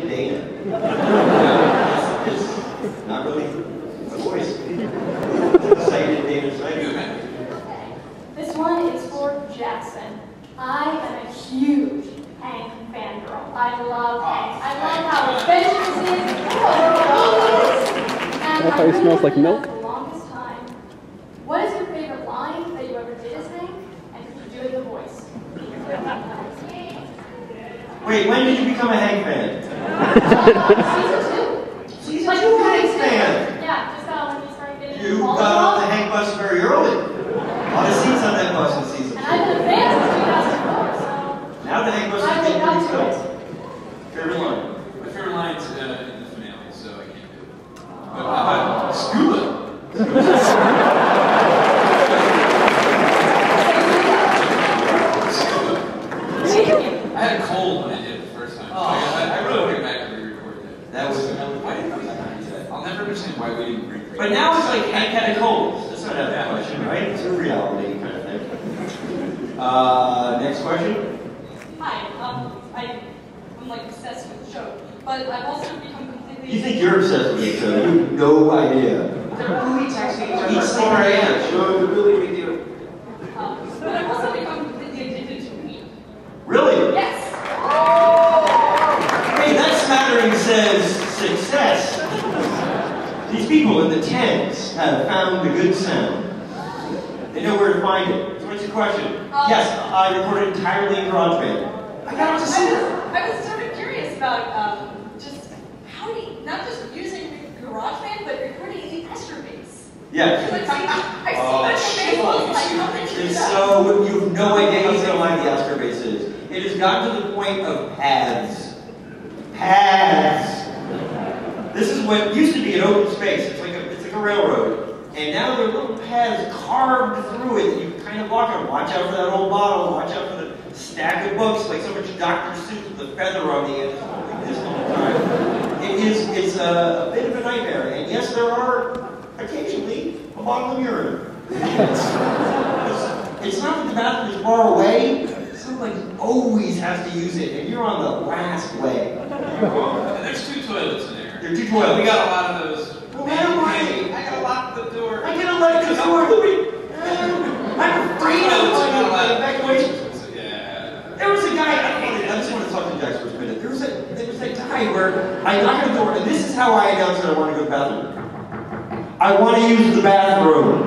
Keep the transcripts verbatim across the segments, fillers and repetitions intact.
data. It's not really a voice. Cited data, cited data. This one is for Jackson. I am a huge Hank fangirl. I love Hank. I love how adventurous he is, how adorable he is. I thought he smells like milk. The longest time. What is your favorite line that you ever did as Hank? And could you do it in the voice? Wait, when did you become a Hank fan? Season two. Season two Hank fan? Yeah, just got when we started getting involved. You got off the Hank bus very early. A lot of seats on that bus in season two. And I've been a fan since two thousand four, so... Now the Hank bus is getting pretty filled. Favorite line? My favorite line is uh, in the finale, so I can't do it. But how about Scuba? I had a cold when I did it the first time. Oh. I, I really want to go back and re-record that. That was why did we not do that? I'll never understand why we didn't re-record. But now it's like Hank had a cold. That's not that question, right? It's a reality kind of thing. Uh, next question. Hi, um, I, I'm like obsessed with the show, but I've also become completely. You think you're obsessed with the show? You have no idea. They're really texting each other. Each star and show the really big deal. But I've also become completely addicted to weed. Really? Yes. Hey, that smattering says success. These people in the tens have found the good sound. They know where to find it. So what's your question? Um, yes, I recorded entirely in GarageBand. I got to see it. I was sort of curious about um, just how do you, not just using GarageBand, but recording in Astro Base. Yeah. Like, I see oh, much in Facebook. Like, so you have no idea how to lie the Astro Base is. It has gotten to the point of paths. Paths. This is what used to be an open space. It's like a, it's like a railroad. And now there are little paths carved through it that you kind of walk on. Watch out for that old bottle. Watch out for the stack of books. Like so much Doctor Seuss with a feather on the end. Like this all the time. It is, it's a, a bit of a nightmare. And yes, there are occasionally a bottle of urine. It's, it's not that the bathroom is far away. Somebody always has to use it, and you're on the last leg. There's two toilets in there. There are two toilets. We got a lot of those. Well, hey, hey, I gotta lock the door. I gotta lock the door. I'm afraid of the evacuation. Yeah. There was a guy. I just want to talk to Jax for a minute. There was a there was a guy where I knocked the door, and this is how I announced that I want to go to the bathroom. I want to use the bathroom.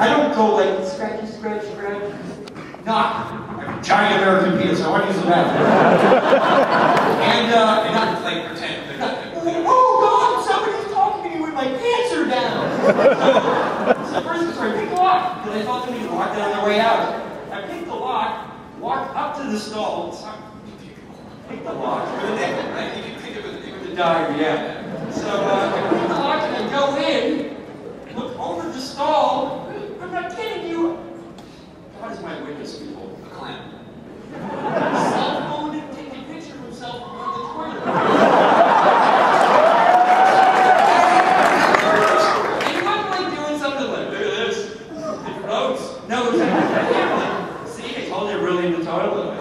I don't go like scratchy, scratch, scratch. Knock. Giant American penis, I want to use the bathroom. and, uh, and not like pretend. Like, oh, God, somebody's talking to me with my pants are down. So, first, so I picked the lock, because I thought they needed to lock that on their way out. I picked the lock, walked up to the stall, picked the lock. I think you picked it with, with the diary, yeah. So, uh, I picked the lock and I go in, look over the stall. I'm not kidding you. What is my witness, people? Clam. Cell phone didn't take a picture of himself on the toilet. He wasn't like doing something like, look at this. It floats. No, it's like, see, I told you really in the toilet.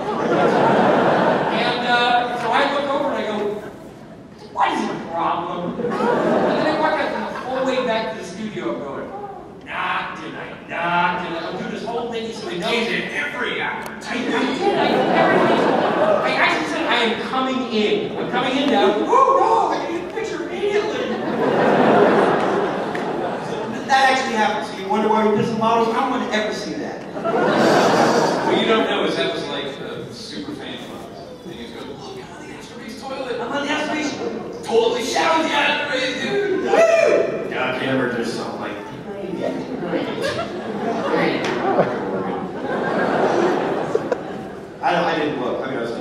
And uh, so I look over and I go, what is the problem? And then I walk out the whole way back to the studio and going, nah, tonight, nah, tonight. I'll do this whole thing so I know it every hour. I, I did, I did everything. I actually said, I am coming in. I'm coming in now. Oh, no, I can get a picture immediately. So that actually happens. So you wonder why we did some models? I don't want to ever see that. What you don't know is that was like the super fan models. And you go, look, I'm on the Astro Base toilet. I'm on the Astro Base. Totally shout the Astro Base, dude. Woo! Doc Hammer just something like, I, don't, I didn't look. I mean, I was, I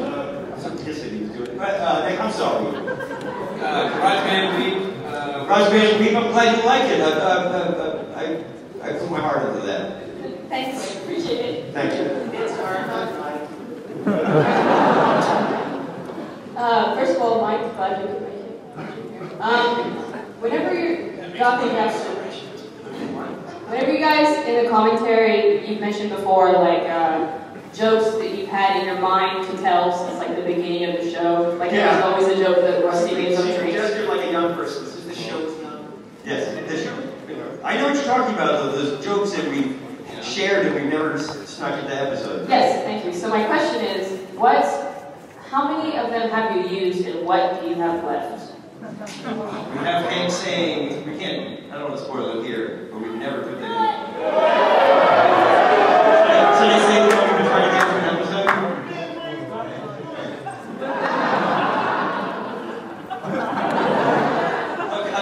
was like kissing. He was doing it. But, uh, Nick, I'm sorry. Uh, GarageBand Weep. Uh, GarageBand Weep, I'm glad you like it. I, I, I, I, I put my heart into that. Thanks. Appreciate it. Thank you. Thanks for uh, First of all, Mike, glad you could make it. Um, whenever you're dropping extra, whenever you guys in the commentary, you've mentioned before, like, uh, jokes that you've had in your mind to tell since like the beginning of the show. Like yeah. There's always a joke that was started the episode. Yes, thank you. So my question is, what, how many of them have you used and what do you have left? We have games saying, we can't, I don't want to spoil it here, but we've never put that in. So they say we're going to try to get an episode.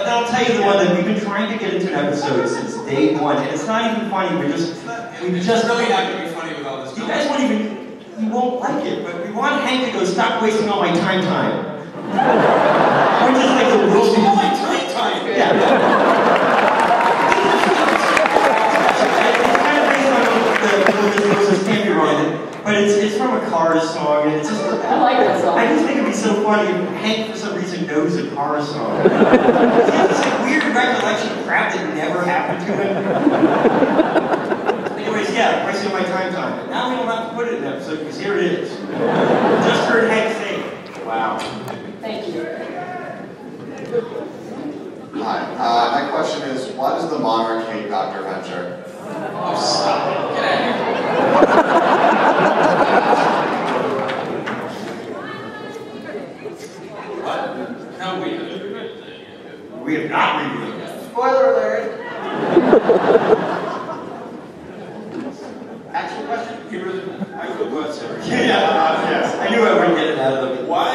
I'll tell you the one that we've been trying to get into an episode since day one, and it's not even funny. We're just, we just really not going to be funny with all this. You guys won't even, you won't like it. But we want Hank to go. Stop wasting all my time, time. We're just like the worst. All my time, time. Yeah. It's kind of based on the the closest can't be wrong, but it's it's from a Cars song, and it's just. I like that song. I just think it'd be so funny if Hank for some reason knows a Cars song. Recollection crap that never happened to him. Anyways, yeah, wasting my time time. Now we don't have to put it in an episode because here it is. Just heard Hank say. Wow. Thank you. Hi. Uh, my question is, why does the monarch hate Doctor Venture? Oh, stop it. Get out of here. What? No, we We have not reviewed it. Spoiler alert. Actual question? You really? I could was yeah, uh, yes. I knew I wouldn't get it out of them. Why?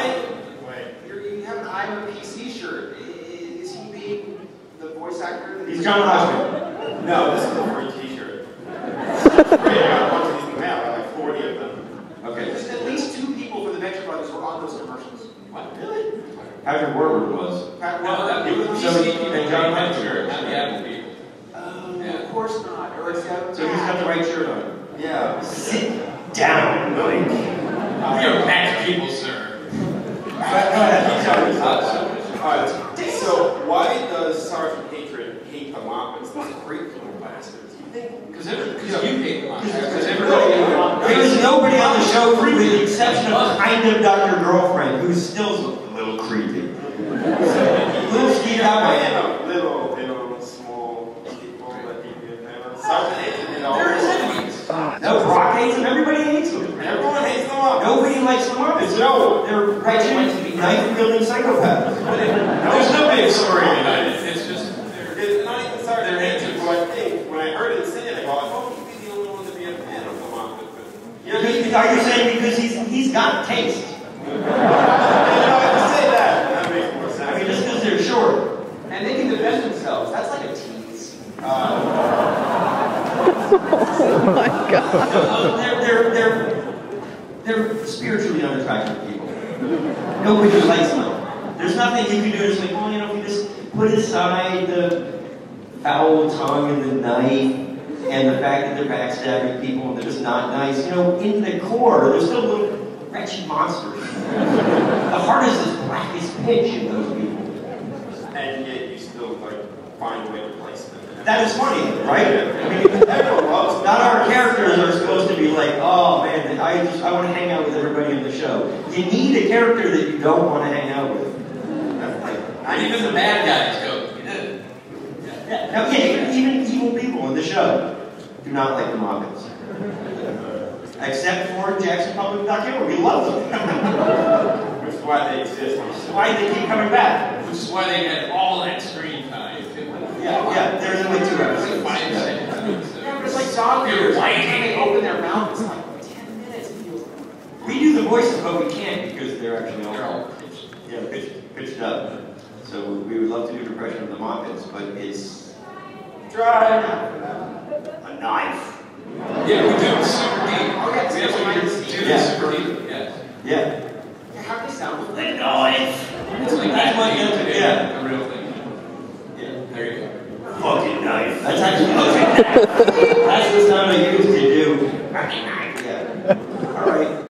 Wait. You're, you have an I'm a P C shirt. Is he being the voice actor? He's John Hodgman. No, this is a free T-shirt. Great. I got a bunch of these in the mail. I like forty of them. Okay. Just at least two people from the Venture Brothers were on those commercials. What? Really? Patrick Warburton was. Patrick Warburton. No, that was P C people. And John Hatred. Not the Apple people. Oh, yeah. Of course not. Or it's got, so he's got the right shirt on. Yeah. Sit down, Mike. We are bad people, sir. Alright, so why does Sergeant Hatred hate the Muppets? Those grateful bastards. You think? Because you hate the Muppets. There's nobody on the show, with the exception of kind of Doctor Girlfriend, who's still a little creepy. Little skeeter out by him. Little, little, small people that he did. Sergeant Hatred did all those things. No, Brock hates him. Everybody hates him. Everyone hates the Muppets. Nobody likes the Muppets. No. They're wretched, knife-wielding psychopaths. There's no big story behind it. It's just, they're, it's not even sorry. They're hatred. But I think, when I heard it singing, I thought, oh, he'd be the only one to be a fan of the Muppets. Are you saying because he's he's got taste? And they can defend themselves. That's like a tease. Um, oh my God. They're, they're, they're, they're spiritually unattractive people. Nobody likes them. There's nothing you can do. It's like, well, you know, we just put aside the foul tongue and the knife and the fact that they're backstabbing people and they're just not nice. You know, in the core, they're still little wretched monsters. The heart is as black as pitch in those people. And yet you still like find a way to place them. That is funny, right? I mean, everyone loves. Not our characters are supposed to be like, oh man, I just I want to hang out with everybody on the show. You need a character that you don't want to hang out with. That's like, not even the bad guys go. You did. Yeah. No, yeah, even evil people on the show do not like the Muppets, except for Jackson Publick and Doc Hammer. We love them. Which is why they exist. Which is why they keep coming back. Which is why they had all that screen time. Yeah, yeah, there's only two episodes. Five seconds. Yeah, but it's like zombies. Why can't they open their mouth? It's like ten minutes. We do the voices, but we can't because they're actually all, they're all pitched. Yeah, pitched, pitched up. So we would love to do an impression of the Muppets, but it's dry. A knife. Yeah, we do super deep. Oh, yeah, we actually do the super deep. Yeah. Yeah. How do they sound with the noise? It's like that's what you have to do. Yeah, the real thing. Yeah, there you go. Fucking knife. That's actually fucking knife. That's the sound I used to do. Fucking knife.